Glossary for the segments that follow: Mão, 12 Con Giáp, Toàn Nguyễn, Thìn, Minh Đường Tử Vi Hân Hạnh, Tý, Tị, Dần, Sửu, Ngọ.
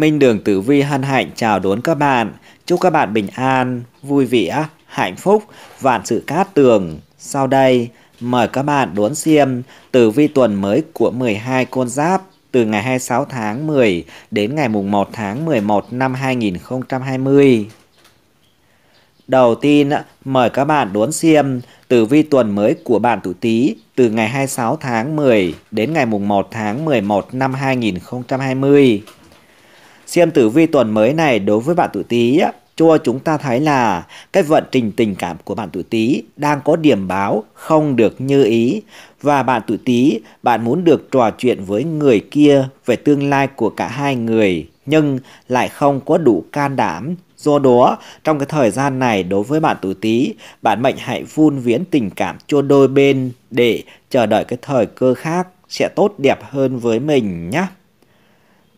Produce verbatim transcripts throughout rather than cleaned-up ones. Minh Đường Tử Vi Hân Hạnh chào đón các bạn. Chúc các bạn bình an, vui vẻ, hạnh phúc, vạn sự cát tường. Sau đây, mời các bạn đón xem tử vi tuần mới của mười hai con giáp từ ngày hai mươi sáu tháng mười đến ngày mùng một tháng mười một năm hai nghìn không trăm hai mươi. Đầu tiên, mời các bạn đón xem tử vi tuần mới của bạn tuổi Tý từ ngày hai mươi sáu tháng mười đến ngày mùng một tháng mười một năm hai nghìn không trăm hai mươi. Xem tử vi tuần mới này đối với bạn tuổi Tý cho chúng ta thấy là cái vận trình tình cảm của bạn tuổi Tý đang có điểm báo không được như ý, và bạn tuổi Tý bạn muốn được trò chuyện với người kia về tương lai của cả hai người nhưng lại không có đủ can đảm. Do đó, trong cái thời gian này đối với bạn tuổi Tý, bạn mệnh hãy vun vén tình cảm cho đôi bên để chờ đợi cái thời cơ khác sẽ tốt đẹp hơn với mình nhé.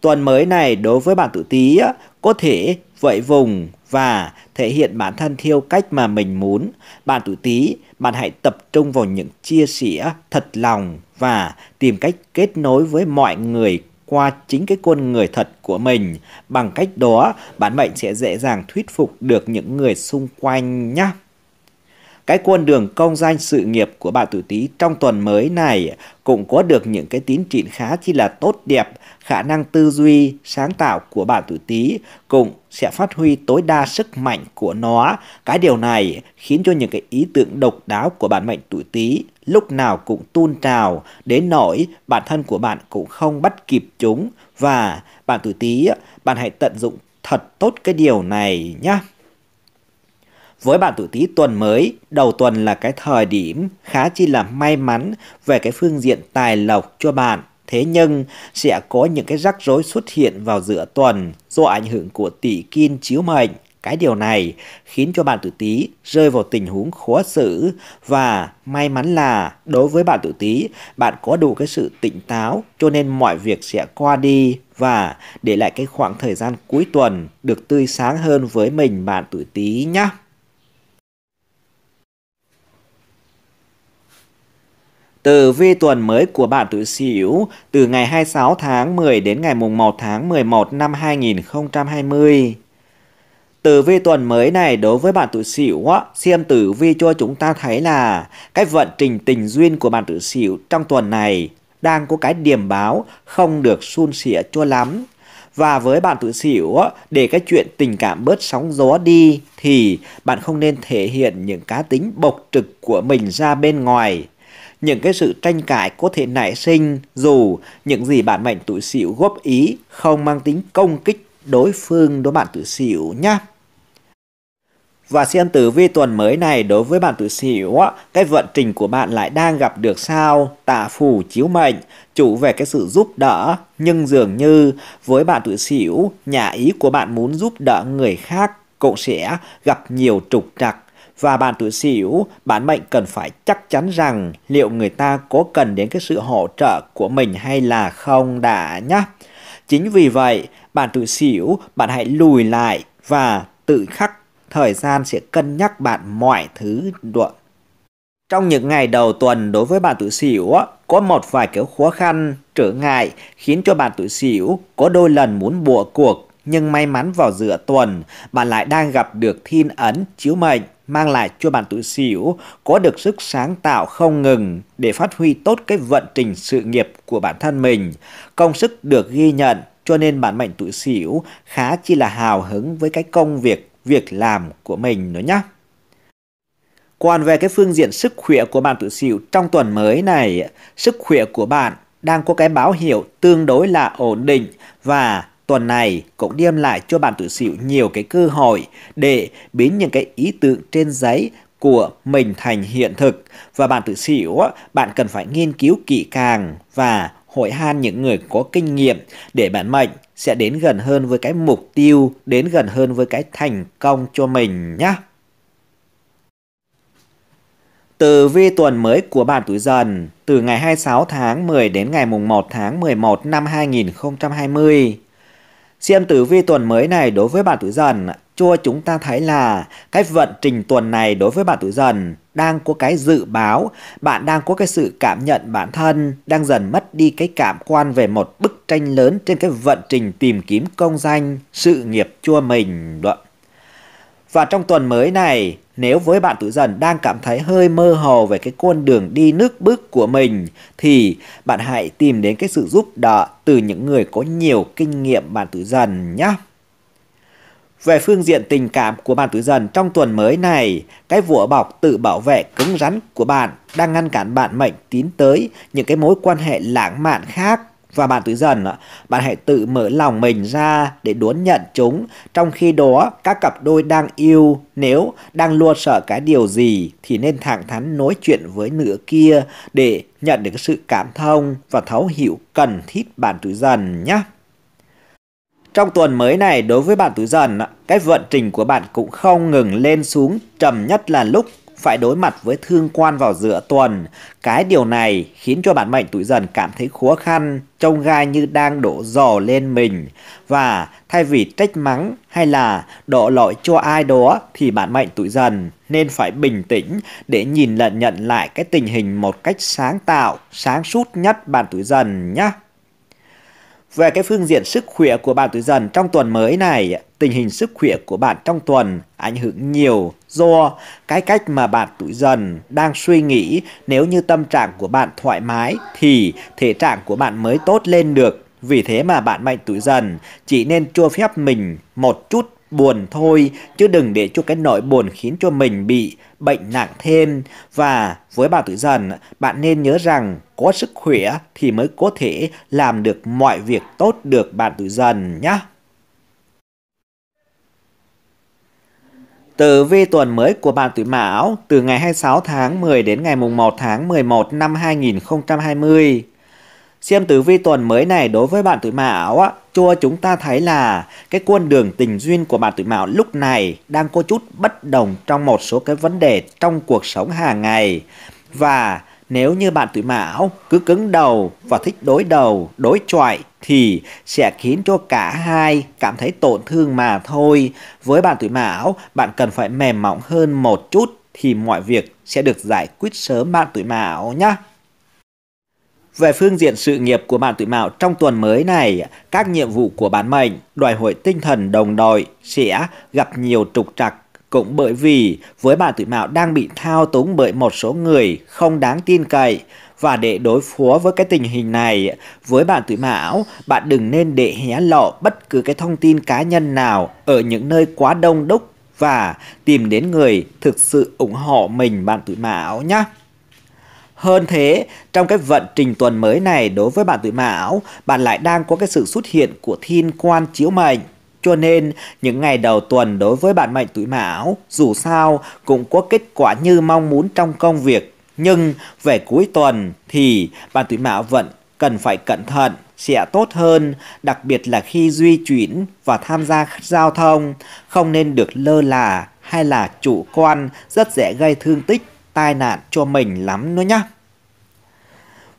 Tuần mới này đối với bạn tuổi Tý có thể vẫy vùng và thể hiện bản thân theo cách mà mình muốn. Bạn tuổi Tý, bạn hãy tập trung vào những chia sẻ thật lòng và tìm cách kết nối với mọi người qua chính cái con người thật của mình. Bằng cách đó, bạn mệnh sẽ dễ dàng thuyết phục được những người xung quanh nhé. Cái con đường công danh sự nghiệp của bạn tuổi Tý trong tuần mới này cũng có được những cái tiến triển khá chi là tốt đẹp. Khả năng tư duy, sáng tạo của bạn tuổi Tý cũng sẽ phát huy tối đa sức mạnh của nó. Cái điều này khiến cho những cái ý tưởng độc đáo của bạn mệnh tuổi Tý lúc nào cũng tuôn trào, đến nỗi bản thân của bạn cũng không bắt kịp chúng. Và bạn tuổi Tý, bạn hãy tận dụng thật tốt cái điều này nhé. Với bạn tuổi Tý tuần mới, đầu tuần là cái thời điểm khá chi là may mắn về cái phương diện tài lộc cho bạn. Thế nhưng sẽ có những cái rắc rối xuất hiện vào giữa tuần do ảnh hưởng của tỷ kim chiếu mệnh. Cái điều này khiến cho bạn tuổi Tý rơi vào tình huống khó xử, và may mắn là đối với bạn tuổi Tý, bạn có đủ cái sự tỉnh táo cho nên mọi việc sẽ qua đi và để lại cái khoảng thời gian cuối tuần được tươi sáng hơn với mình bạn tuổi Tý nhé. Tử vi tuần mới của bạn tuổi Sửu từ ngày hai mươi sáu tháng mười đến ngày mùng một tháng mười một năm hai nghìn không trăm hai mươi. Tử vi tuần mới này đối với bạn tuổi Sửu, xem tử vi cho chúng ta thấy là cái vận trình tình duyên của bạn tuổi Sửu trong tuần này đang có cái điểm báo không được suôn sẻ cho lắm. Và với bạn tuổi Sửu, để cái chuyện tình cảm bớt sóng gió đi thì bạn không nên thể hiện những cá tính bộc trực của mình ra bên ngoài. Những cái sự tranh cãi có thể nảy sinh dù những gì bạn mệnh tuổi Sửu góp ý không mang tính công kích đối phương đối bạn tuổi Sửu nhé. Và xem tử vi tuần mới này đối với bạn tuổi Sửu, cái vận trình của bạn lại đang gặp được sao Tả phù chiếu mệnh, chủ về cái sự giúp đỡ, nhưng dường như với bạn tuổi Sửu, nhà ý của bạn muốn giúp đỡ người khác cũng sẽ gặp nhiều trục trặc. Và bạn tuổi Sửu, bản mệnh cần phải chắc chắn rằng liệu người ta có cần đến cái sự hỗ trợ của mình hay là không đã nhé. Chính vì vậy, bạn tuổi Sửu, bạn hãy lùi lại và tự khắc thời gian sẽ cân nhắc bạn mọi thứ. Trong những ngày đầu tuần đối với bạn tuổi Sửu, có một vài cái khó khăn, trở ngại khiến cho bạn tuổi Sửu có đôi lần muốn bỏ cuộc. Nhưng may mắn vào giữa tuần, bạn lại đang gặp được thiên ấn chiếu mệnh, mang lại cho bạn tuổi Sửu có được sức sáng tạo không ngừng để phát huy tốt cái vận trình sự nghiệp của bản thân mình. Công sức được ghi nhận cho nên bản mệnh tuổi Sửu khá chi là hào hứng với cái công việc, việc làm của mình nữa nhé. Còn về cái phương diện sức khỏe của bạn tuổi Sửu trong tuần mới này, sức khỏe của bạn đang có cái báo hiệu tương đối là ổn định, và tuần này cũng đem lại cho bạn tuổi Sửu nhiều cái cơ hội để biến những cái ý tưởng trên giấy của mình thành hiện thực. Và bạn tuổi Sửu, bạn cần phải nghiên cứu kỹ càng và hỏi han những người có kinh nghiệm để bản mệnh sẽ đến gần hơn với cái mục tiêu, đến gần hơn với cái thành công cho mình nhé. Tử vi tuần mới của bạn tuổi Dần từ ngày hai mươi sáu tháng mười đến ngày mùng một tháng mười một năm hai nghìn không trăm hai mươi. Xem tử vi tuần mới này đối với bạn tuổi Dần, cho chúng ta thấy là cái vận trình tuần này đối với bạn tuổi Dần đang có cái dự báo, bạn đang có cái sự cảm nhận bản thân, đang dần mất đi cái cảm quan về một bức tranh lớn trên cái vận trình tìm kiếm công danh, sự nghiệp cho mình. Và trong tuần mới này, nếu với bạn tuổi Dần đang cảm thấy hơi mơ hồ về cái con đường đi nước bước của mình, thì bạn hãy tìm đến cái sự giúp đỡ từ những người có nhiều kinh nghiệm bạn tuổi Dần nhé. Về phương diện tình cảm của bạn tuổi Dần trong tuần mới này, cái vỏ bọc tự bảo vệ cứng rắn của bạn đang ngăn cản bạn mệnh tiến tới những cái mối quan hệ lãng mạn khác. Và bạn tuổi Dần, bạn hãy tự mở lòng mình ra để đón nhận chúng. Trong khi đó, các cặp đôi đang yêu, nếu đang lo sợ cái điều gì thì nên thẳng thắn nói chuyện với nửa kia để nhận được sự cảm thông và thấu hiểu cần thiết bạn tuổi Dần nhé. Trong tuần mới này, đối với bạn tuổi Dần, cái vận trình của bạn cũng không ngừng lên xuống, trầm nhất là lúc phải đối mặt với thương quan vào giữa tuần. Cái điều này khiến cho bản mệnh tuổi Dần cảm thấy khó khăn, trông gai như đang đổ dò lên mình. Và thay vì trách mắng hay là đổ lỗi cho ai đó thì bản mệnh tuổi Dần nên phải bình tĩnh để nhìn nhận nhận lại cái tình hình một cách sáng tạo, sáng suốt nhất bạn tuổi Dần nhé. Về cái phương diện sức khỏe của bạn tuổi Dần trong tuần mới này, tình hình sức khỏe của bạn trong tuần ảnh hưởng nhiều do cái cách mà bạn tuổi Dần đang suy nghĩ. Nếu như tâm trạng của bạn thoải mái thì thể trạng của bạn mới tốt lên được. Vì thế mà bạn mệnh tuổi Dần chỉ nên cho phép mình một chút buồn thôi, chứ đừng để cho cái nỗi buồn khiến cho mình bị bệnh nặng thêm. Và với bạn tuổi Dần, bạn nên nhớ rằng có sức khỏe thì mới có thể làm được mọi việc tốt được bạn tuổi Dần nhé. Tử vi tuần mới của bạn tuổi Mão từ ngày hai mươi sáu tháng mười đến ngày mùng một tháng mười một năm hai nghìn không trăm hai mươi. Xem tử vi tuần mới này đối với bạn tuổi Mão á, cho chúng ta thấy là cái con đường tình duyên của bạn tuổi Mão lúc này đang có chút bất đồng trong một số cái vấn đề trong cuộc sống hàng ngày. Và nếu như bạn tuổi Mão cứ cứng đầu và thích đối đầu, đối chọi thì sẽ khiến cho cả hai cảm thấy tổn thương mà thôi. Với bạn tuổi Mão, bạn cần phải mềm mỏng hơn một chút thì mọi việc sẽ được giải quyết sớm bạn tuổi Mão nhé. Về phương diện sự nghiệp của bạn tuổi Mão trong tuần mới này, các nhiệm vụ của bản mệnh đòi hỏi tinh thần đồng đội sẽ gặp nhiều trục trặc. Cũng bởi vì với bạn tuổi Mão đang bị thao túng bởi một số người không đáng tin cậy. Và để đối phó với cái tình hình này, với bạn tuổi Mão, bạn đừng nên để hé lộ bất cứ cái thông tin cá nhân nào ở những nơi quá đông đúc và tìm đến người thực sự ủng hộ mình bạn tuổi Mão nhé. Hơn thế, trong cái vận trình tuần mới này đối với bạn tuổi Mão, bạn lại đang có cái sự xuất hiện của thiên quan chiếu mệnh. Cho nên, những ngày đầu tuần đối với bạn mệnh tuổi Mão, dù sao cũng có kết quả như mong muốn trong công việc. Nhưng về cuối tuần thì bạn tuổi Mão vẫn cần phải cẩn thận, sẽ tốt hơn, đặc biệt là khi di chuyển và tham gia giao thông. Không nên được lơ là hay là chủ quan, rất dễ gây thương tích, tai nạn cho mình lắm nữa nhá.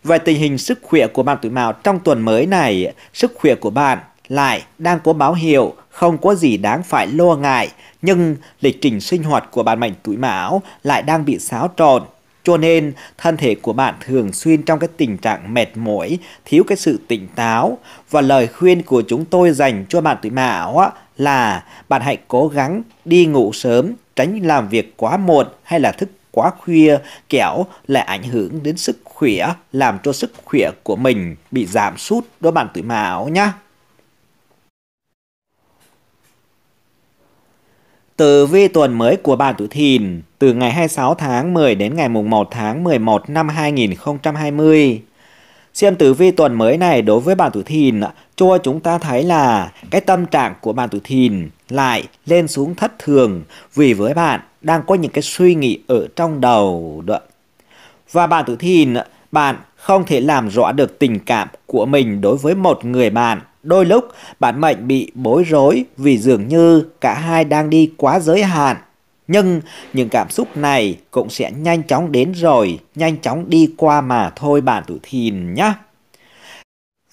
Về tình hình sức khỏe của bạn tuổi Mão trong tuần mới này, sức khỏe của bạn lại đang có báo hiệu không có gì đáng phải lo ngại, nhưng lịch trình sinh hoạt của bạn mệnh tuổi Mão lại đang bị xáo trộn, cho nên thân thể của bạn thường xuyên trong cái tình trạng mệt mỏi, thiếu cái sự tỉnh táo. Và lời khuyên của chúng tôi dành cho bạn tuổi Mão là bạn hãy cố gắng đi ngủ sớm, tránh làm việc quá muộn hay là thức quá khuya, kẻo lại ảnh hưởng đến sức khỏe, làm cho sức khỏe của mình bị giảm sút đó bạn tuổi Mão nhé. Tử vi tuần mới của bạn tuổi Thìn từ ngày hai mươi sáu tháng mười đến ngày mùng một tháng mười một năm hai nghìn không trăm hai mươi. Xem tử vi tuần mới này đối với bạn tuổi Thìn cho chúng ta thấy là cái tâm trạng của bạn tuổi Thìn lại lên xuống thất thường, vì với bạn đang có những cái suy nghĩ ở trong đầu. Và bạn tuổi Thìn, bạn không thể làm rõ được tình cảm của mình đối với một người bạn. Đôi lúc bản mệnh bị bối rối vì dường như cả hai đang đi quá giới hạn. Nhưng những cảm xúc này cũng sẽ nhanh chóng đến rồi, nhanh chóng đi qua mà thôi bạn tuổi Thìn nhé.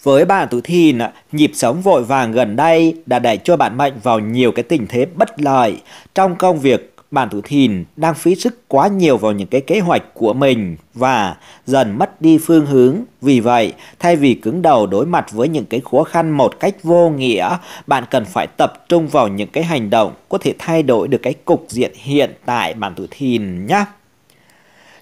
Với bạn tử thi, nhịp sống vội vàng gần đây đã đẩy cho bạn mệnh vào nhiều cái tình thế bất lợi. Trong công việc, bạn tử thi đang phí sức quá nhiều vào những cái kế hoạch của mình và dần mất đi phương hướng. Vì vậy, thay vì cứng đầu đối mặt với những cái khó khăn một cách vô nghĩa, bạn cần phải tập trung vào những cái hành động có thể thay đổi được cái cục diện hiện tại bạn tử thi nhé.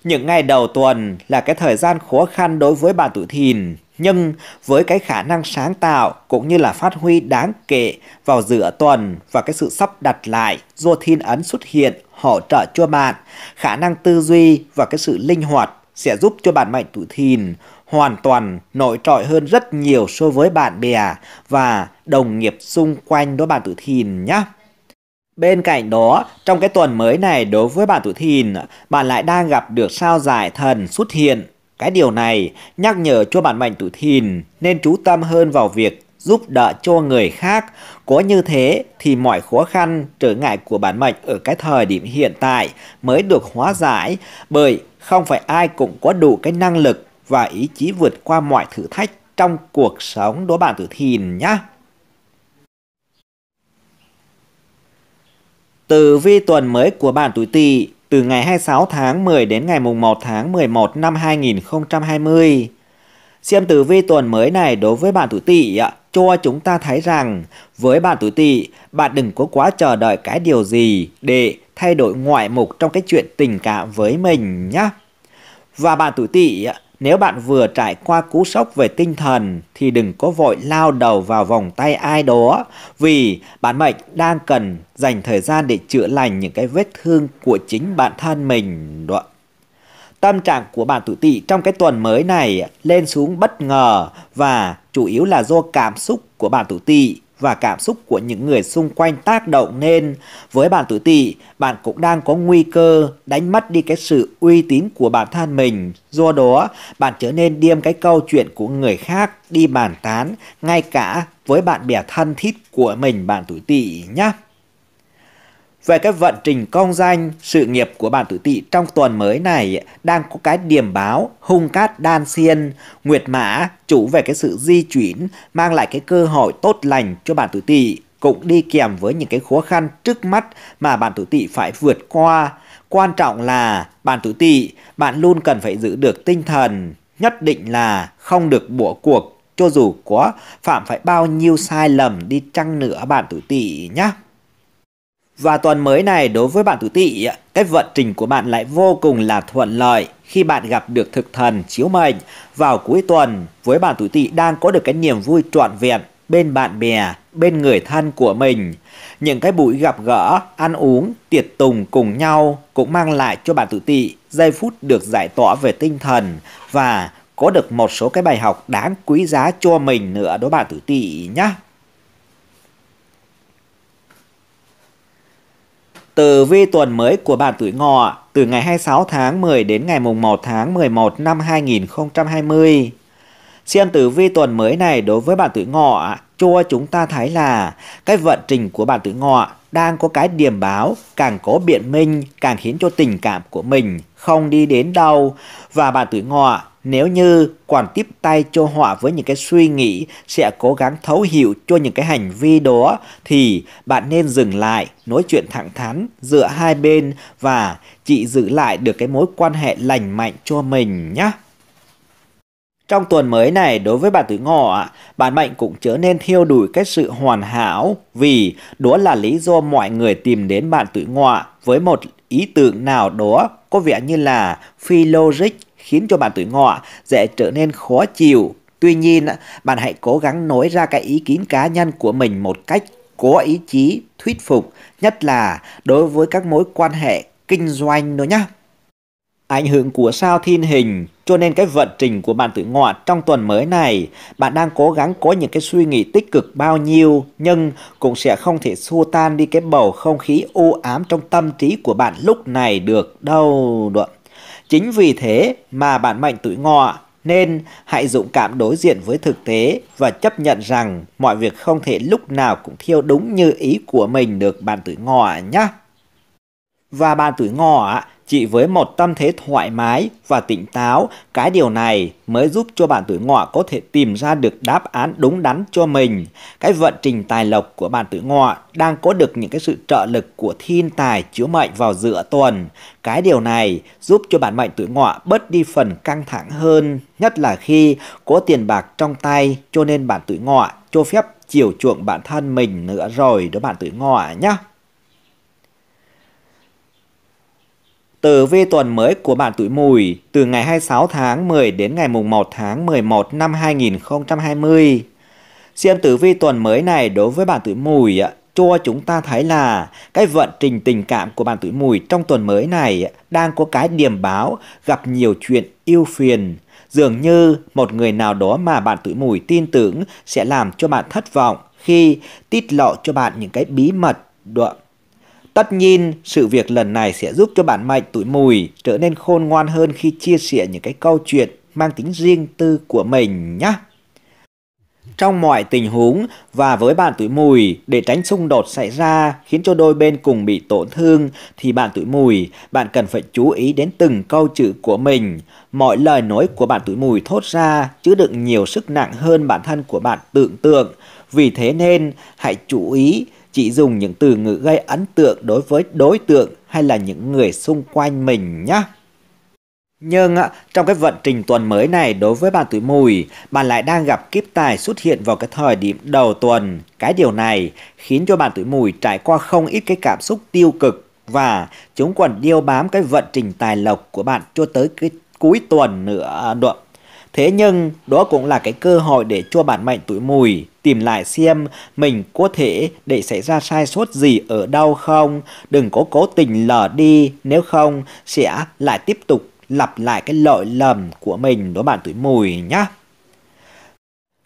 Những ngày đầu tuần là cái thời gian khó khăn đối với bạn tử thi, nhưng với cái khả năng sáng tạo cũng như là phát huy đáng kể vào giữa tuần và cái sự sắp đặt lại do thiên ấn xuất hiện hỗ trợ cho bạn, khả năng tư duy và cái sự linh hoạt sẽ giúp cho bạn mệnh tử Thìn hoàn toàn nổi trội hơn rất nhiều so với bạn bè và đồng nghiệp xung quanh đối bạn tử Thìn nhé. Bên cạnh đó, trong cái tuần mới này đối với bạn tử Thìn, bạn lại đang gặp được sao Giải Thần xuất hiện. Cái điều này nhắc nhở cho bạn mệnh tử Thìn nên chú tâm hơn vào việc giúp đỡ cho người khác. Có như thế thì mọi khó khăn, trở ngại của bạn mệnh ở cái thời điểm hiện tại mới được hóa giải, bởi không phải ai cũng có đủ cái năng lực và ý chí vượt qua mọi thử thách trong cuộc sống đối bạn tử Thìn nhé. Tử vi tuần mới của bạn tuổi Tỵ từ ngày hai mươi sáu tháng mười đến ngày mùng một tháng mười một năm hai nghìn không trăm hai mươi. Xem tử vi tuần mới này đối với bạn tuổi Tỵ cho chúng ta thấy rằng với bạn tuổi Tỵ, bạn đừng có quá chờ đợi cái điều gì để thay đổi ngoại mục trong cái chuyện tình cảm với mình nhé. Và bạn tuổi Tỵ, nếu bạn vừa trải qua cú sốc về tinh thần thì đừng có vội lao đầu vào vòng tay ai đó, vì bạn mệnh đang cần dành thời gian để chữa lành những cái vết thương của chính bản thân mình. Tâm trạng của bạn tuổi Tỵ trong cái tuần mới này lên xuống bất ngờ và chủ yếu là do cảm xúc của bạn tuổi Tỵ và cảm xúc của những người xung quanh tác động nên. Với bạn tuổi Tỵ, bạn cũng đang có nguy cơ đánh mất đi cái sự uy tín của bản thân mình. Do đó, bạn trở nên đem cái câu chuyện của người khác đi bàn tán, ngay cả với bạn bè thân thiết của mình bạn tuổi Tỵ nhé. Về cái vận trình công danh, sự nghiệp của bạn tuổi Tỵ trong tuần mới này đang có cái điểm báo hung cát đan xiên, nguyệt mã chủ về cái sự di chuyển mang lại cái cơ hội tốt lành cho bạn tuổi Tỵ, cũng đi kèm với những cái khó khăn trước mắt mà bạn tuổi Tỵ phải vượt qua. Quan trọng là bạn tuổi Tỵ, bạn luôn cần phải giữ được tinh thần, nhất định là không được bỏ cuộc cho dù có phạm phải bao nhiêu sai lầm đi chăng nữa bạn tuổi Tỵ nhé. Và tuần mới này đối với bạn tuổi Tỵ, cái vận trình của bạn lại vô cùng là thuận lợi khi bạn gặp được thực thần chiếu mệnh vào cuối tuần. Với bạn tuổi Tỵ đang có được cái niềm vui trọn vẹn bên bạn bè, bên người thân của mình. Những cái buổi gặp gỡ, ăn uống, tiệc tùng cùng nhau cũng mang lại cho bạn tuổi Tỵ giây phút được giải tỏa về tinh thần và có được một số cái bài học đáng quý giá cho mình nữa đối bạn tuổi Tỵ nhé. Tử vi tuần mới của bạn tuổi Ngọ từ ngày hai mươi sáu tháng mười đến ngày mùng một tháng mười một năm hai nghìn không trăm hai mươi. Xem tử vi tuần mới này đối với bạn tuổi Ngọ cho chúng ta thấy là cái vận trình của bạn tuổi Ngọ đang có cái điểm báo càng có biện minh càng khiến cho tình cảm của mình không đi đến đâu. Và bạn tuổi Ngọ nếu như còn tiếp tay cho họ với những cái suy nghĩ sẽ cố gắng thấu hiểu cho những cái hành vi đó, thì bạn nên dừng lại nói chuyện thẳng thắn giữa hai bên và chị giữ lại được cái mối quan hệ lành mạnh cho mình nhé. Trong tuần mới này đối với bạn tuổi Ngọ, bạn mệnh cũng trở nên theo đuổi cái sự hoàn hảo, vì đó là lý do mọi người tìm đến bạn tuổi Ngọ với một ý tưởng nào đó có vẻ như là phi logic, khiến cho bạn tuổi Ngọ dễ trở nên khó chịu. Tuy nhiên, bạn hãy cố gắng nói ra cái ý kiến cá nhân của mình một cách có ý chí, thuyết phục, nhất là đối với các mối quan hệ kinh doanh nữa nhé. Ảnh hưởng của sao thiên hình, cho nên cái vận trình của bạn tuổi Ngọ trong tuần mới này, bạn đang cố gắng có những cái suy nghĩ tích cực bao nhiêu, nhưng cũng sẽ không thể xua tan đi cái bầu không khí u ám trong tâm trí của bạn lúc này được đâu được. Chính vì thế mà bạn mệnh tuổi Ngọ nên hãy dũng cảm đối diện với thực tế và chấp nhận rằng mọi việc không thể lúc nào cũng theo đúng như ý của mình được bạn tuổi Ngọ nhé. Và bạn tuổi Ngọ chị với một tâm thế thoải mái và tỉnh táo, cái điều này mới giúp cho bạn tuổi Ngọ có thể tìm ra được đáp án đúng đắn cho mình. Cái vận trình tài lộc của bạn tuổi Ngọ đang có được những cái sự trợ lực của thiên tài chiếu mệnh vào giữa tuần. Cái điều này giúp cho bạn mệnh tuổi Ngọ bớt đi phần căng thẳng hơn, nhất là khi có tiền bạc trong tay, cho nên bạn tuổi Ngọ cho phép chiều chuộng bản thân mình nữa rồi đó bạn tuổi Ngọ nhé. Tử vi tuần mới của bạn tuổi Mùi từ ngày hai mươi sáu tháng mười đến ngày mùng một tháng mười một năm hai nghìn không trăm hai mươi. Xem tử vi tuần mới này đối với bạn tuổi Mùi cho chúng ta thấy là cái vận trình tình cảm của bạn tuổi Mùi trong tuần mới này đang có cái điềm báo gặp nhiều chuyện ưu phiền. Dường như một người nào đó mà bạn tuổi Mùi tin tưởng sẽ làm cho bạn thất vọng khi tiết lộ cho bạn những cái bí mật. Tất nhiên, sự việc lần này sẽ giúp cho bạn mệnh tuổi Mùi trở nên khôn ngoan hơn khi chia sẻ những cái câu chuyện mang tính riêng tư của mình nhé. Trong mọi tình huống và với bạn tuổi Mùi, để tránh xung đột xảy ra khiến cho đôi bên cùng bị tổn thương, thì bạn tuổi Mùi, bạn cần phải chú ý đến từng câu chữ của mình. Mọi lời nói của bạn tuổi Mùi thốt ra chứa đựng nhiều sức nặng hơn bản thân của bạn tưởng tượng. Vì thế nên, hãy chú ý chỉ dùng những từ ngữ gây ấn tượng đối với đối tượng hay là những người xung quanh mình nhé. Nhưng trong cái vận trình tuần mới này đối với bạn tuổi Mùi, bạn lại đang gặp kiếp tài xuất hiện vào cái thời điểm đầu tuần. Cái điều này khiến cho bạn tuổi Mùi trải qua không ít cái cảm xúc tiêu cực và chúng còn điêu bám cái vận trình tài lộc của bạn cho tới cái cuối tuần nữa. Thế nhưng đó cũng là cái cơ hội để cho bạn mệnh tuổi Mùi tìm lại xem mình có thể để xảy ra sai sót gì ở đâu không. Đừng có cố tình lờ đi, nếu không sẽ lại tiếp tục lặp lại cái lỗi lầm của mình đó bạn tuổi Mùi nhé.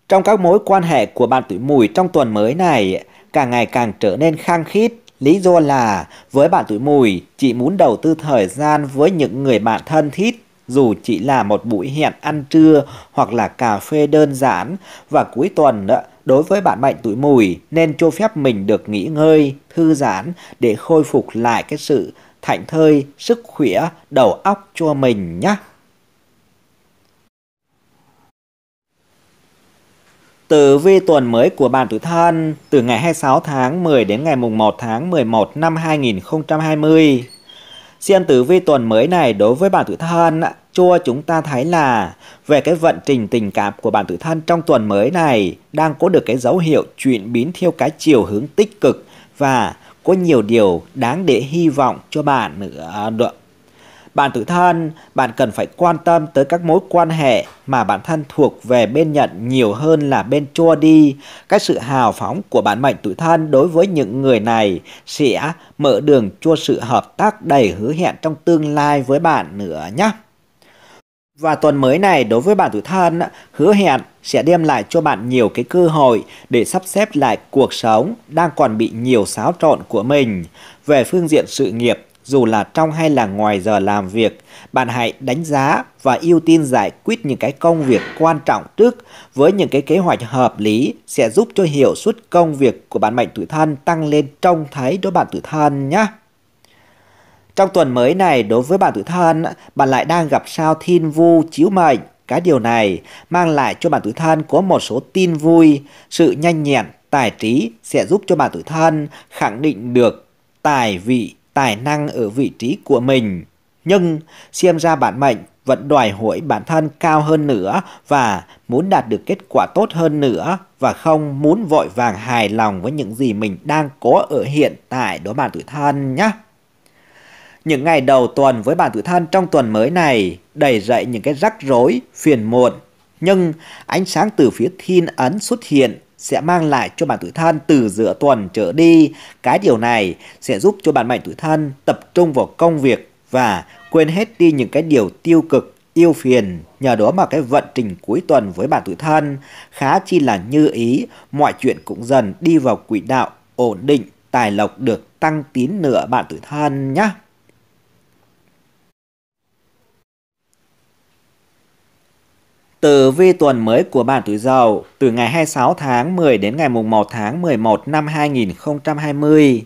Trong các mối quan hệ của bạn tuổi Mùi trong tuần mới này càng ngày càng trở nên khăng khít. Lý do là với bạn tuổi Mùi, chị muốn đầu tư thời gian với những người bạn thân thiết, dù chỉ là một buổi hẹn ăn trưa hoặc là cà phê đơn giản. Và cuối tuần đối với bạn mệnh tuổi Mùi nên cho phép mình được nghỉ ngơi, thư giãn để khôi phục lại cái sự thảnh thơi, sức khỏe, đầu óc cho mình nhé. Tử vi tuần mới của bạn tuổi Thân từ ngày hai mươi sáu tháng mười đến ngày mùng một tháng mười một năm hai nghìn không trăm hai mươi. Xem tử vi tuần mới này đối với bạn tuổi Thân cho chúng ta thấy là về cái vận trình tình cảm của bạn tuổi Thân trong tuần mới này đang có được cái dấu hiệu chuyển biến theo cái chiều hướng tích cực và có nhiều điều đáng để hy vọng cho bạn nữa. Bạn tuổi Thân, bạn cần phải quan tâm tới các mối quan hệ mà bản thân thuộc về bên nhận nhiều hơn là bên cho đi. Cái sự hào phóng của bạn mệnh tuổi Thân đối với những người này sẽ mở đường cho sự hợp tác đầy hứa hẹn trong tương lai với bạn nữa nhé. Và tuần mới này đối với bạn tuổi Thân, hứa hẹn sẽ đem lại cho bạn nhiều cái cơ hội để sắp xếp lại cuộc sống đang còn bị nhiều xáo trộn của mình. Về phương diện sự nghiệp, dù là trong hay là ngoài giờ làm việc, bạn hãy đánh giá và ưu tiên giải quyết những cái công việc quan trọng trước. Với những cái kế hoạch hợp lý sẽ giúp cho hiệu suất công việc của bạn mệnh tuổi Thân tăng lên trông thấy đối bạn tuổi Thân nhé. Trong tuần mới này đối với bạn tuổi Thân, bạn lại đang gặp sao thiên vu chiếu mệnh. Cái điều này mang lại cho bạn tuổi Thân có một số tin vui. Sự nhanh nhẹn, tài trí sẽ giúp cho bạn tuổi Thân khẳng định được tài vị, tài năng ở vị trí của mình. Nhưng xem ra bản mệnh vẫn đòi hỏi bản thân cao hơn nữa và muốn đạt được kết quả tốt hơn nữa, và không muốn vội vàng hài lòng với những gì mình đang có ở hiện tại đó bạn tuổi Thân nhé. Những ngày đầu tuần với bạn tuổi Thân trong tuần mới này đầy rẫy những cái rắc rối, phiền muộn. Nhưng ánh sáng từ phía thiên ấn xuất hiện sẽ mang lại cho bạn tuổi Thân từ giữa tuần trở đi. Cái điều này sẽ giúp cho bạn mệnh tuổi Thân tập trung vào công việc và quên hết đi những cái điều tiêu cực, yêu phiền. Nhờ đó mà cái vận trình cuối tuần với bạn tuổi Thân khá chi là như ý, mọi chuyện cũng dần đi vào quỹ đạo ổn định, tài lộc được tăng tín nữa bạn tuổi Thân nhé. Tử vi tuần mới của bạn tuổi Dậu từ ngày hai mươi sáu tháng mười đến ngày mùng một tháng mười một năm hai nghìn không trăm hai mươi.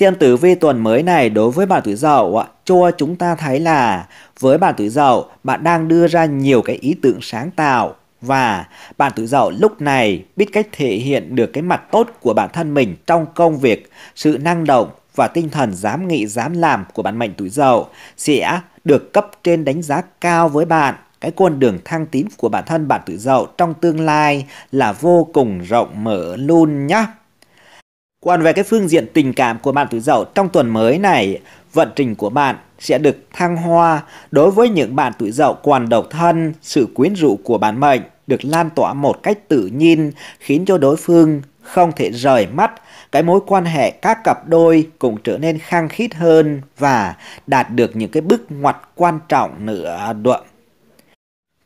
Xem tử vi tuần mới này đối với bạn tuổi Dậu cho chúng ta thấy là với bạn tuổi Dậu, bạn đang đưa ra nhiều cái ý tưởng sáng tạo và bạn tuổi Dậu lúc này biết cách thể hiện được cái mặt tốt của bản thân mình trong công việc. Sự năng động và tinh thần dám nghĩ dám làm của bạn mệnh tuổi Dậu sẽ được cấp trên đánh giá cao với bạn. Cái con đường thăng tiến của bản thân bạn tuổi Dậu trong tương lai là vô cùng rộng mở luôn nhá. Còn về cái phương diện tình cảm của bạn tuổi Dậu trong tuần mới này, vận trình của bạn sẽ được thăng hoa. Đối với những bạn tuổi Dậu còn độc thân, sự quyến rũ của bản mệnh được lan tỏa một cách tự nhiên, khiến cho đối phương không thể rời mắt. Cái mối quan hệ các cặp đôi cũng trở nên khăng khít hơn và đạt được những cái bước ngoặt quan trọng nữa.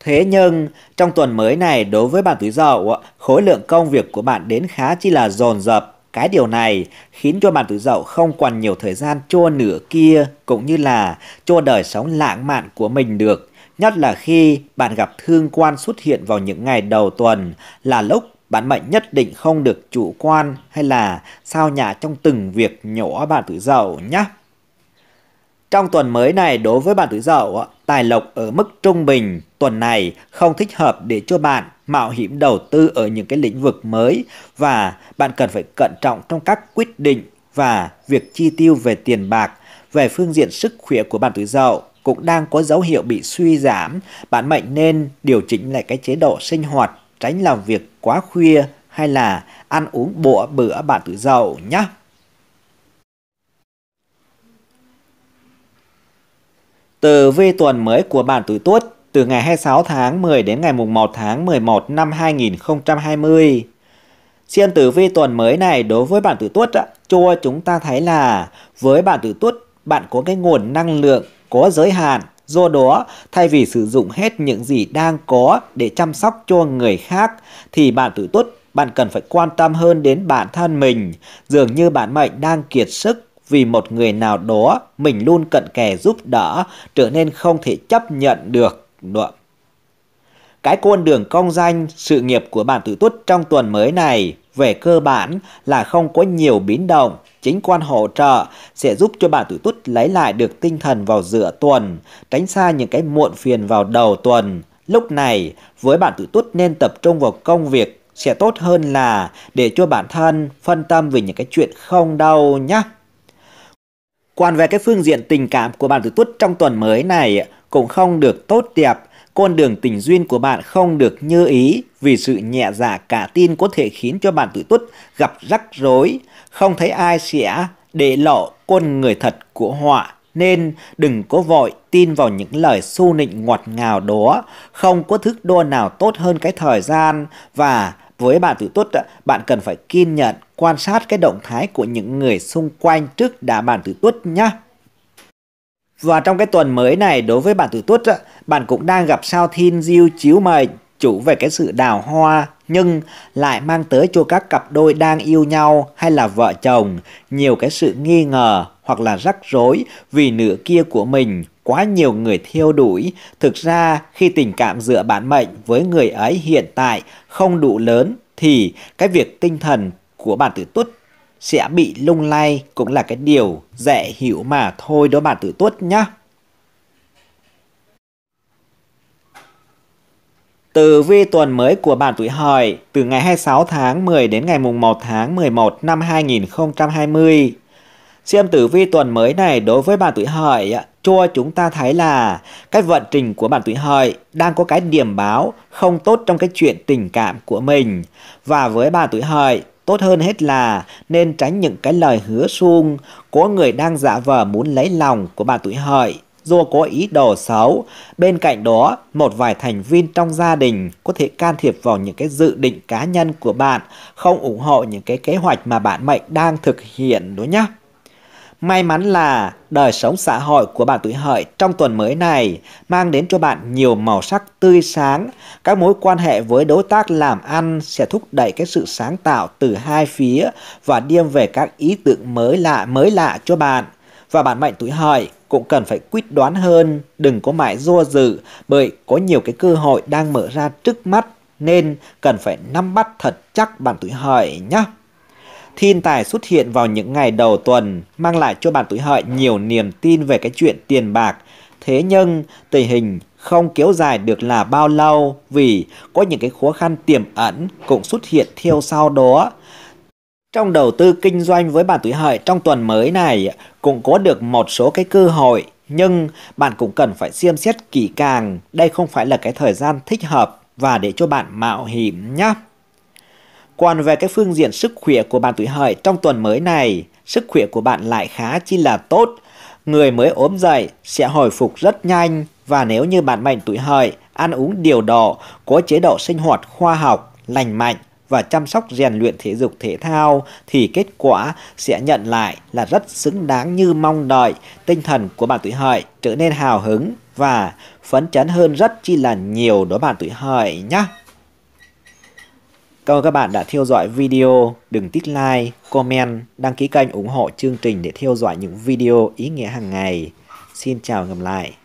Thế nhưng, trong tuần mới này đối với bạn tuổi Dậu, khối lượng công việc của bạn đến khá chi là dồn dập. Cái điều này khiến cho bạn tuổi Dậu không còn nhiều thời gian cho nửa kia cũng như là cho đời sống lãng mạn của mình được. Nhất là khi bạn gặp thương quan xuất hiện vào những ngày đầu tuần là lúc bạn mệnh nhất định không được chủ quan hay là sao nhã trong từng việc nhỏ bạn tuổi Dậu nhé. Trong tuần mới này đối với bạn tuổi Dậu, tài lộc ở mức trung bình tuần này không thích hợp để cho bạn mạo hiểm đầu tư ở những cái lĩnh vực mới và bạn cần phải cẩn trọng trong các quyết định và việc chi tiêu về tiền bạc. Về phương diện sức khỏe của bạn tuổi Dậu cũng đang có dấu hiệu bị suy giảm, bạn mệnh nên điều chỉnh lại cái chế độ sinh hoạt, tránh làm việc quá khuya hay là ăn uống bữa bữa bạn tuổi Dậu nhé. Tử vi tuần mới của bạn tuổi Tuất từ ngày hai mươi sáu tháng mười đến ngày mùng một tháng mười một năm hai nghìn không trăm hai mươi. Xem tử vi tuần mới này đối với bạn tuổi Tuất cho chúng ta thấy là với bạn tuổi Tuất, bạn có cái nguồn năng lượng có giới hạn. Do đó, thay vì sử dụng hết những gì đang có để chăm sóc cho người khác thì bạn tuổi Tuất, bạn cần phải quan tâm hơn đến bản thân mình. Dường như bản mệnh đang kiệt sức vì một người nào đó mình luôn cận kề giúp đỡ, trở nên không thể chấp nhận được. Cái con đường công danh, sự nghiệp của bạn tuổi Tuất trong tuần mới này về cơ bản là không có nhiều biến động. Chính quan hỗ trợ sẽ giúp cho bạn tuổi Tuất lấy lại được tinh thần vào giữa tuần, tránh xa những cái muộn phiền vào đầu tuần. Lúc này, với bạn tuổi Tuất nên tập trung vào công việc sẽ tốt hơn là để cho bản thân phân tâm về những cái chuyện không đâu nhé. Còn về cái phương diện tình cảm của bạn tuổi Tuất trong tuần mới này cũng không được tốt đẹp. Con đường tình duyên của bạn không được như ý vì sự nhẹ dạ cả tin có thể khiến cho bạn tuổi Tuất gặp rắc rối. Không thấy ai sẽ để lộ con người thật của họ nên đừng có vội tin vào những lời xu nịnh ngọt ngào đó. Không có thước đo nào tốt hơn cái thời gian và với bạn tuổi Tuất, bạn cần phải kiên nhẫn quan sát cái động thái của những người xung quanh trước đã bạn tuổi Tuất nhé. Và trong cái tuần mới này đối với bạn tuổi Tuất, bạn cũng đang gặp sao Thiên Diêu chiếu mệnh chủ về cái sự đào hoa nhưng lại mang tới cho các cặp đôi đang yêu nhau hay là vợ chồng nhiều cái sự nghi ngờ hoặc là rắc rối vì nửa kia của mình quá nhiều người theo đuổi. Thực ra khi tình cảm giữa bản mệnh với người ấy hiện tại không đủ lớn thì cái việc tinh thần của bạn tuổi Tuất sẽ bị lung lay cũng là cái điều dễ hiểu mà thôi đó bạn tuổi Tuất nhé. Tử vi tuần mới của bạn tuổi Hợi từ ngày hai mươi sáu tháng mười đến ngày mùng một tháng mười một năm hai nghìn không trăm hai mươi. Xem tử vi tuần mới này đối với bạn tuổi Hợi cho chúng ta thấy là cái vận trình của bạn tuổi Hợi đang có cái điểm báo không tốt trong cái chuyện tình cảm của mình. Và với bạn tuổi Hợi, tốt hơn hết là nên tránh những cái lời hứa suông. Có người đang giả vờ muốn lấy lòng của bạn tuổi Hợi do có ý đồ xấu. Bên cạnh đó, một vài thành viên trong gia đình có thể can thiệp vào những cái dự định cá nhân của bạn, không ủng hộ những cái kế hoạch mà bạn mệnh đang thực hiện đó nhé. May mắn là đời sống xã hội của bạn tuổi Hợi trong tuần mới này mang đến cho bạn nhiều màu sắc tươi sáng. Các mối quan hệ với đối tác làm ăn sẽ thúc đẩy cái sự sáng tạo từ hai phía và đem về các ý tưởng mới lạ mới lạ cho bạn. Và bạn mệnh tuổi Hợi cũng cần phải quyết đoán hơn, đừng có mãi do dự bởi có nhiều cái cơ hội đang mở ra trước mắt nên cần phải nắm bắt thật chắc bạn tuổi Hợi nhé. Thiên tài xuất hiện vào những ngày đầu tuần, mang lại cho bạn tuổi Hợi nhiều niềm tin về cái chuyện tiền bạc. Thế nhưng, tình hình không kéo dài được là bao lâu vì có những cái khó khăn tiềm ẩn cũng xuất hiện theo sau đó. Trong đầu tư kinh doanh với bạn tuổi Hợi trong tuần mới này cũng có được một số cái cơ hội, nhưng bạn cũng cần phải xem xét kỹ càng. Đây không phải là cái thời gian thích hợp và để cho bạn mạo hiểm nhé. Còn về cái phương diện sức khỏe của bạn tuổi Hợi trong tuần mới này, sức khỏe của bạn lại khá chi là tốt. Người mới ốm dậy sẽ hồi phục rất nhanh, và nếu như bạn mệnh tuổi Hợi ăn uống điều độ, có chế độ sinh hoạt khoa học, lành mạnh và chăm sóc rèn luyện thể dục thể thao thì kết quả sẽ nhận lại là rất xứng đáng như mong đợi. Tinh thần của bạn tuổi Hợi trở nên hào hứng và phấn chấn hơn rất chi là nhiều đó bạn tuổi Hợi nhé. Cảm ơn các bạn đã theo dõi video, đừng tích like, comment, đăng ký kênh ủng hộ chương trình để theo dõi những video ý nghĩa hàng ngày. Xin chào và gặp lại.